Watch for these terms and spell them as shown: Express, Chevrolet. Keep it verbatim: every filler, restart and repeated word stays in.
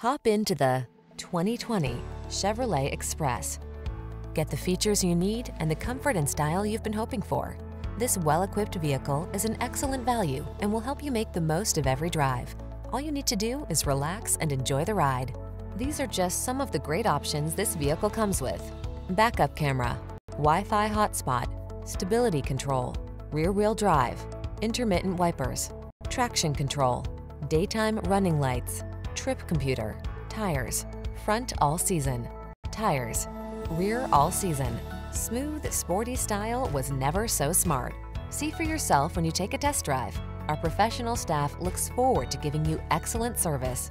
Hop into the twenty twenty Chevrolet Express. Get the features you need and the comfort and style you've been hoping for. This well-equipped vehicle is an excellent value and will help you make the most of every drive. All you need to do is relax and enjoy the ride. These are just some of the great options this vehicle comes with: backup camera, Wi-Fi hotspot, stability control, rear-wheel drive, intermittent wipers, traction control, daytime running lights, trip computer, tires, front all-season, tires, rear all-season. Smooth, sporty style was never so smart. See for yourself when you take a test drive. Our professional staff looks forward to giving you excellent service.